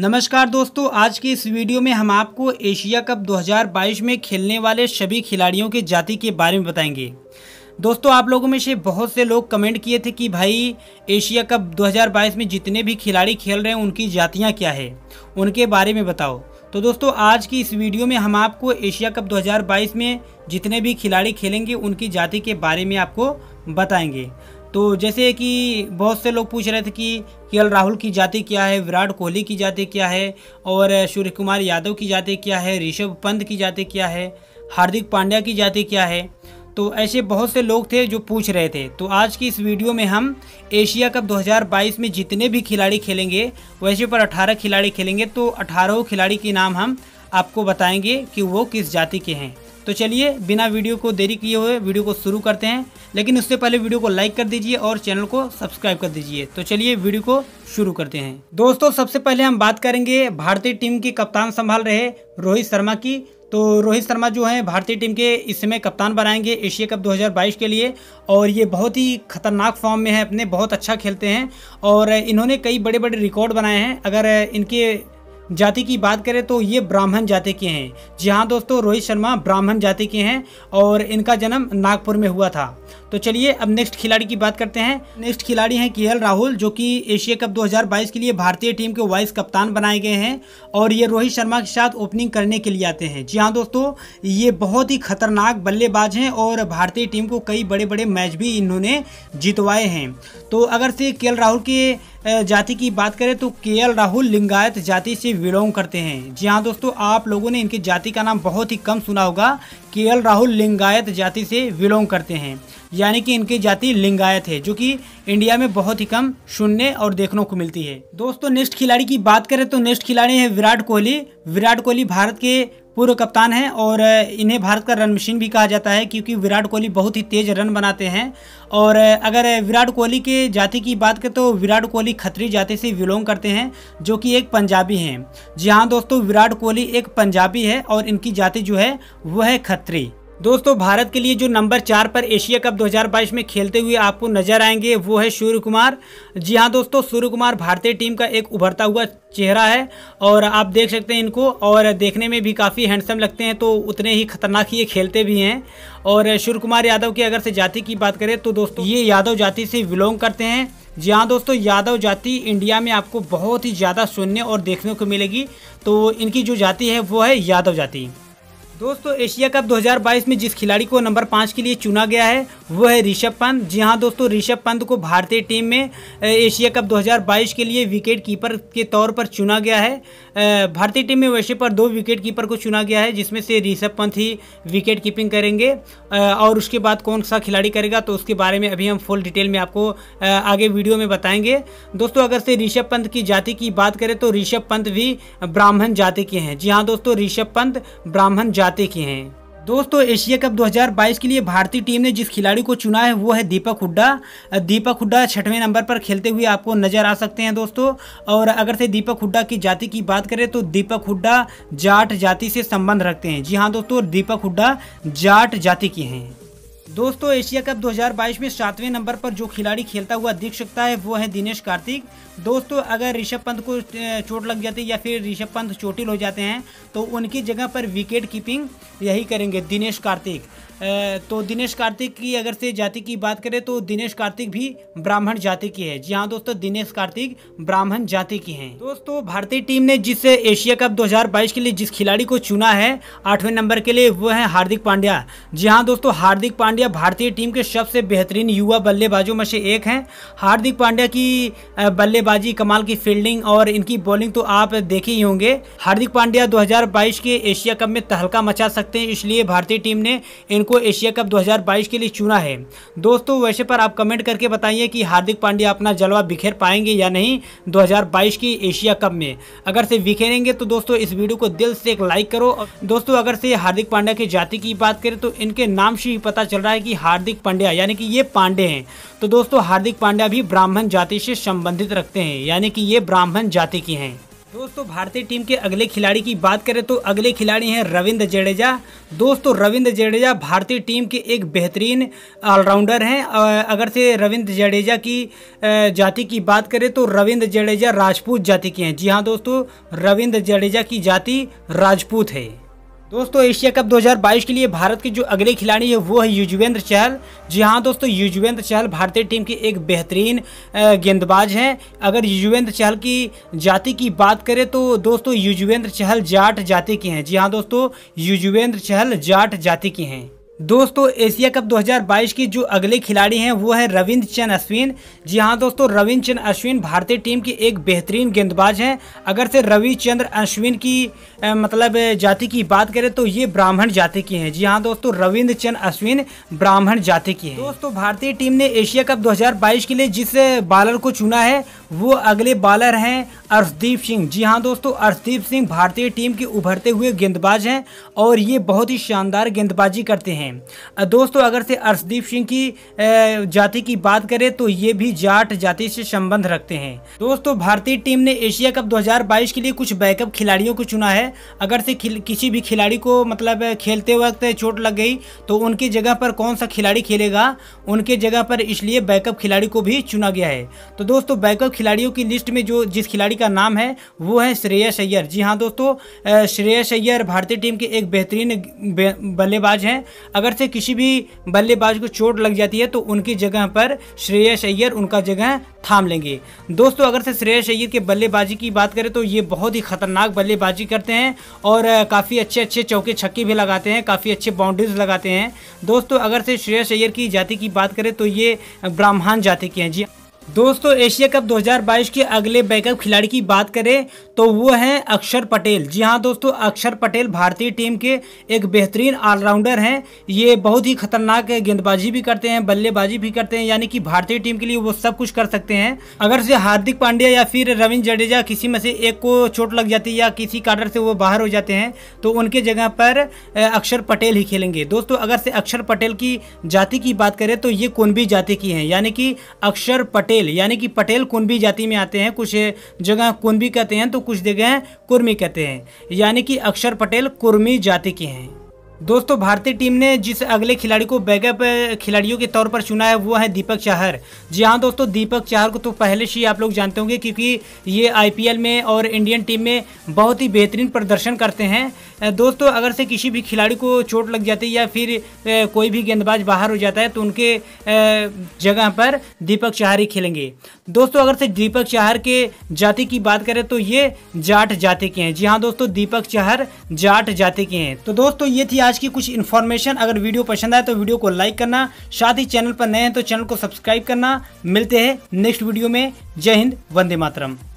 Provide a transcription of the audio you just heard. नमस्कार दोस्तों, आज की इस वीडियो में हम आपको एशिया कप 2022 में खेलने वाले सभी खिलाड़ियों की जाति के बारे में बताएंगे। दोस्तों, आप लोगों में से बहुत से लोग कमेंट किए थे कि भाई एशिया कप 2022 में जितने भी खिलाड़ी खेल रहे हैं उनकी जातियां क्या है, उनके बारे में बताओ। तो दोस्तों, आज की इस वीडियो में हम आपको एशिया कप 2022 में जितने भी खिलाड़ी खेलेंगे उनकी जाति के बारे में आपको बताएंगे। तो जैसे कि बहुत से लोग पूछ रहे थे कि के एल राहुल की जाति क्या है, विराट कोहली की जाति क्या है, और सूर्य कुमार यादव की जाति क्या है, ऋषभ पंत की जाति क्या है, हार्दिक पांड्या की जाति क्या है। तो ऐसे बहुत से लोग थे जो पूछ रहे थे। तो आज की इस वीडियो में हम एशिया कप 2022 में जितने भी खिलाड़ी खेलेंगे वैसे पर 18 खिलाड़ी खेलेंगे, तो 18 खिलाड़ी के नाम हम आपको बताएंगे कि वो किस जाति के हैं। तो चलिए बिना वीडियो को देरी किए हुए वीडियो को शुरू करते हैं, लेकिन उससे पहले वीडियो को लाइक कर दीजिए और चैनल को सब्सक्राइब कर दीजिए। तो चलिए वीडियो को शुरू करते हैं। दोस्तों, सबसे पहले हम बात करेंगे भारतीय टीम की कप्तान संभाल रहे रोहित शर्मा की। तो रोहित शर्मा जो हैं भारतीय टीम के इस समय कप्तान बनाएंगे एशिया कप 2022 के लिए, और ये बहुत ही खतरनाक फॉर्म में है, अपने बहुत अच्छा खेलते हैं और इन्होंने कई बड़े बड़े रिकॉर्ड बनाए हैं। अगर इनके जाति की बात करें तो ये ब्राह्मण जाति के हैं। जी हाँ दोस्तों, रोहित शर्मा ब्राह्मण जाति के हैं और इनका जन्म नागपुर में हुआ था। तो चलिए अब नेक्स्ट खिलाड़ी की बात करते हैं। नेक्स्ट खिलाड़ी हैं के एल राहुल, जो कि एशिया कप 2022 के लिए भारतीय टीम के वाइस कप्तान बनाए गए हैं, और ये रोहित शर्मा के साथ ओपनिंग करने के लिए आते हैं। जी हाँ दोस्तों, ये बहुत ही खतरनाक बल्लेबाज हैं और भारतीय टीम को कई बड़े बड़े मैच भी इन्होंने जितवाए हैं। तो अगर से के एल राहुल के जाति की बात करें तो के एल राहुल लिंगायत जाति से बिलोंग करते हैं। जी हाँ दोस्तों, आप लोगों ने इनकी जाति का नाम बहुत ही कम सुना होगा। के एल राहुल लिंगायत जाति से बिलोंग करते हैं, यानी कि इनकी जाति लिंगायत है, जो कि इंडिया में बहुत ही कम सुनने और देखने को मिलती है। दोस्तों, नेक्स्ट खिलाड़ी की बात करें तो नेक्स्ट खिलाड़ी है विराट कोहली। विराट कोहली भारत के पूर्व कप्तान हैं और इन्हें भारत का रन मशीन भी कहा जाता है, क्योंकि विराट कोहली बहुत ही तेज रन बनाते हैं। और अगर विराट कोहली के जाति की बात करें तो विराट कोहली खत्री जाति से बिलोंग करते हैं, जो कि एक पंजाबी हैं। जी हाँ दोस्तों, विराट कोहली एक पंजाबी है और इनकी जाति जो है वह है खत्री। दोस्तों, भारत के लिए जो नंबर 4 पर एशिया कप 2022 में खेलते हुए आपको नजर आएंगे वो है सूर्य कुमार। जी हाँ दोस्तों, सूर्य कुमार भारतीय टीम का एक उभरता हुआ चेहरा है और आप देख सकते हैं इनको, और देखने में भी काफ़ी हैंडसम लगते हैं, तो उतने ही खतरनाक ये खेलते भी हैं। और सूर्य कुमार यादव की अगर से जाति की बात करें तो दोस्तों ये यादव जाति से बिलोंग करते हैं। जी हाँ दोस्तों, यादव जाति इंडिया में आपको बहुत ही ज़्यादा सुनने और देखने को मिलेगी, तो इनकी जो जाति है वो है यादव जाति। दोस्तों, एशिया कप 2022 में जिस खिलाड़ी को नंबर 5 के लिए चुना गया है वो है ऋषभ पंत। जी हाँ दोस्तों, ऋषभ पंत को भारतीय टीम में एशिया कप 2022 के लिए विकेट कीपर के तौर पर चुना गया है। भारतीय टीम में वैसे पर 2 विकेट कीपर को चुना गया है, जिसमें से ऋषभ पंत ही विकेट कीपिंग करेंगे, और उसके बाद कौन सा खिलाड़ी करेगा तो उसके बारे में अभी हम फुल डिटेल में आपको आगे वीडियो में बताएंगे। दोस्तों, अगर से ऋषभ पंत की जाति की बात करें तो ऋषभ पंत भी ब्राह्मण जाति के हैं। जी हाँ दोस्तों, ऋषभ पंत ब्राह्मण के हैं। दोस्तों, एशिया कप 2022 के लिए भारतीय टीम ने जिस खिलाड़ी को चुना है वो है दीपक हुड्डा। दीपक हुड्डा 6वें नंबर पर खेलते हुए आपको नजर आ सकते हैं दोस्तों। और अगर से दीपक हुड्डा की जाति की बात करें तो दीपक हुड्डा जाट जाति से संबंध रखते हैं। जी हाँ दोस्तों, दीपक हुड्डा जाट जाति के हैं। दोस्तों, एशिया कप 2022 में 7वें नंबर पर जो खिलाड़ी खेलता हुआ दिख सकता है वो है दिनेश कार्तिक। दोस्तों, अगर ऋषभ पंत को चोट लग जाती है या फिर ऋषभ पंत चोटिल हो जाते हैं तो उनकी जगह पर विकेट कीपिंग यही करेंगे दिनेश कार्तिक। तो दिनेश कार्तिक की अगर से जाति की बात करें तो दिनेश कार्तिक भी ब्राह्मण जाति की है। जी हाँ दोस्तों, दिनेश कार्तिक ब्राह्मण जाति की हैं। दोस्तों, भारतीय टीम ने जिस एशिया कप 2022 के लिए जिस खिलाड़ी को चुना है 8वें नंबर के लिए वो है हार्दिक पांड्या। जी हाँ दोस्तों, हार्दिक पांड्या भारतीय टीम के सबसे बेहतरीन युवा बल्लेबाजों में से एक हैं। हार्दिक पांड्या की बल्लेबाजी, कमाल की फील्डिंग और इनकी बॉलिंग तो आप देखे ही होंगे। हार्दिक पांड्या 2022 के एशिया कप में तहलका मचा सकते हैं, इसलिए भारतीय टीम ने को एशिया कप 2022 के लिए चुना है। दोस्तों, वैसे पर आप कमेंट करके बताइए कि हार्दिक पांड्या अपना जलवा बिखेर पाएंगे या नहीं 2022 की एशिया कप में। अगर से बिखेरेंगे तो दोस्तों इस वीडियो को दिल से एक लाइक करो। दोस्तों, अगर से हार्दिक पांड्या की जाति की बात करें तो इनके नाम से ही पता चल रहा है कि हार्दिक पांड्या यानी कि ये पांडे हैं। तो दोस्तों, हार्दिक पांड्या भी ब्राह्मण जाति से संबंधित रखते हैं, यानी कि ये ब्राह्मण जाति की हैं। दोस्तों भारतीय टीम के अगले खिलाड़ी की बात करें तो अगले खिलाड़ी हैं रविंद्र जडेजा। दोस्तों रविंद्र जडेजा भारतीय टीम के एक बेहतरीन ऑलराउंडर हैं। अगर से रविंद्र जडेजा की जाति की बात करें तो रविंद्र जडेजा राजपूत जाति के हैं। जी हाँ दोस्तों, रविंद्र जडेजा की जाति राजपूत है। दोस्तों एशिया कप 2022 के लिए भारत के जो अगले खिलाड़ी है वो है युजवेंद्र चहल। जी हाँ दोस्तों, युजवेंद्र चहल भारतीय टीम के एक बेहतरीन गेंदबाज हैं। अगर युजवेंद्र चहल की जाति की बात करें तो दोस्तों युजवेंद्र चहल जाट जाति के हैं। जी हाँ दोस्तों, युजवेंद्र चहल जाट जाति के हैं। दोस्तों एशिया कप 2022 के जो अगले खिलाड़ी हैं वो है रविंद्र चंद्र अश्विन। जी हाँ दोस्तों, रविंद्र चंद्र अश्विन भारतीय टीम के एक बेहतरीन गेंदबाज हैं। अगर से रविचंद्र अश्विन की मतलब जाति की बात करें तो ये ब्राह्मण जाति की हैं। जी हाँ दोस्तों, रविंद्र चंद्र अश्विन ब्राह्मण जाति की हैं। दोस्तों भारतीय टीम ने एशिया कप 2022 के लिए जिस बॉलर को चुना है वो अगले बॉलर हैं अर्शदीप सिंह। जी हाँ दोस्तों, अर्शदीप सिंह भारतीय टीम के उभरते हुए गेंदबाज हैं और ये बहुत ही शानदार गेंदबाजी करते हैं। दोस्तों अगर से अर्शदीप सिंह की जाति की बात करें तो ये भी जाट जाति से संबंध रखते हैं। दोस्तों भारतीय टीम ने एशिया कप 2022 के लिए कुछ बैकअप खिलाड़ियों को चुना है। अगर से किसी भी खिलाड़ी को मतलब खेलते वक्त चोट लग गई तो उनकी जगह पर कौन सा खिलाड़ी खेलेगा, उनके जगह पर इसलिए बैकअप खिलाड़ी को भी चुना गया है। तो दोस्तों बैकअप खिलाड़ियों की लिस्ट में जो जिस खिलाड़ी का नाम है वो है श्रेयस अय्यर। जी हाँ दोस्तों, श्रेयस अय्यर भारतीय टीम के एक बेहतरीन बल्लेबाज हैं। अगर से किसी भी बल्लेबाज को चोट लग जाती है तो उनकी जगह पर श्रेयस अय्यर उनका जगह थाम लेंगे। दोस्तों अगर से श्रेयस अय्यर के बल्लेबाजी की बात करें तो ये बहुत ही खतरनाक बल्लेबाजी करते हैं और काफ़ी अच्छे अच्छे चौके छक्के भी लगाते हैं, काफ़ी अच्छे बाउंड्रीज लगाते हैं। दोस्तों अगर से श्रेयस अय्यर की जाति की बात करें तो ये ब्राह्मण जाति के हैं। जी दोस्तों एशिया कप 2022 के अगले बैकअप खिलाड़ी की बात करें तो वो हैं अक्षर पटेल। जी हाँ दोस्तों, अक्षर पटेल भारतीय टीम के एक बेहतरीन ऑलराउंडर हैं। ये बहुत ही खतरनाक गेंदबाजी भी करते हैं, बल्लेबाजी भी करते हैं, यानी कि भारतीय टीम के लिए वो सब कुछ कर सकते हैं। अगर से हार्दिक पांड्या या फिर रविंद्र जडेजा किसी में से एक को चोट लग जाती है या किसी कारण से वो बाहर हो जाते हैं तो उनके जगह पर अक्षर पटेल ही खेलेंगे। दोस्तों अगर से अक्षर पटेल की जाति की बात करें तो ये कुनबी जाति की हैं, यानी कि अक्षर पटेल यानी कि पटेल कुनबी जाति में आते हैं। कुछ जगह कुनबी कहते हैं तो कुछ जगह कुर्मी कहते हैं, यानी कि अक्षर पटेल कुर्मी जाति के हैं। दोस्तों भारतीय टीम ने जिस अगले खिलाड़ी को बैकअप खिलाड़ियों के तौर पर चुना है वो है दीपक चाहर। जी हाँ दोस्तों, दीपक चाहर को तो पहले से ही आप लोग जानते होंगे क्योंकि ये आईपीएल में और इंडियन टीम में बहुत ही बेहतरीन प्रदर्शन करते हैं। दोस्तों अगर से किसी भी खिलाड़ी को चोट लग जाती है या फिर कोई भी गेंदबाज बाहर हो जाता है तो उनके जगह पर दीपक चाहर ही खेलेंगे। दोस्तों अगर से दीपक चाहर के जाति की बात करें तो ये जाट जाति के हैं। जी हाँ दोस्तों, दीपक चाहर जाट जाति के हैं। तो दोस्तों ये थी आज की कुछ इन्फॉर्मेशन। अगर वीडियो पसंद आए तो वीडियो को लाइक करना, साथ ही चैनल पर नए हैं तो चैनल को सब्सक्राइब करना। मिलते हैं नेक्स्ट वीडियो में। जय हिंद, वंदे मातरम।